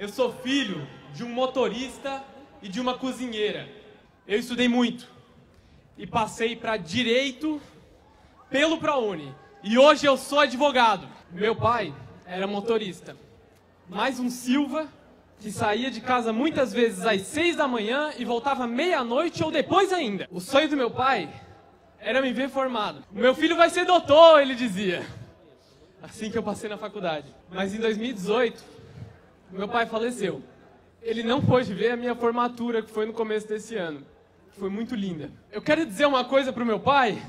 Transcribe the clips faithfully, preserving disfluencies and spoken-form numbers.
Eu sou filho de um motorista e de uma cozinheira. Eu estudei muito e passei para direito pelo ProUni. E hoje eu sou advogado. Meu pai era motorista, mais um Silva que saía de casa muitas vezes às seis da manhã e voltava meia-noite ou depois ainda. O sonho do meu pai era me ver formado. Meu filho vai ser doutor, ele dizia, assim que eu passei na faculdade. Mas em dois mil e dezoito, meu pai faleceu. Ele não pôde ver a minha formatura, que foi no começo desse ano. Foi muito linda. Eu quero dizer uma coisa pro meu pai,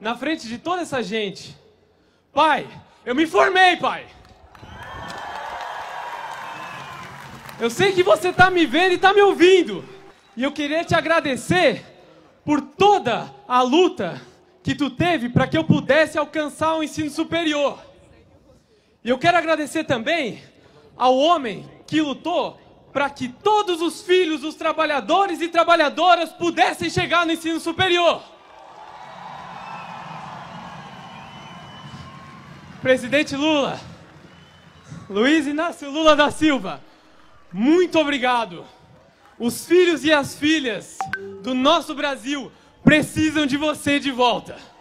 na frente de toda essa gente. Pai, eu me formei, pai! Eu sei que você tá me vendo e tá me ouvindo. E eu queria te agradecer por toda a luta que tu teve para que eu pudesse alcançar o ensino superior. E eu quero agradecer também ao homem que lutou para que todos os filhos dos trabalhadores e trabalhadoras pudessem chegar no ensino superior. Presidente Lula, Luiz Inácio Lula da Silva, muito obrigado. Os filhos e as filhas do nosso Brasil precisam de você de volta.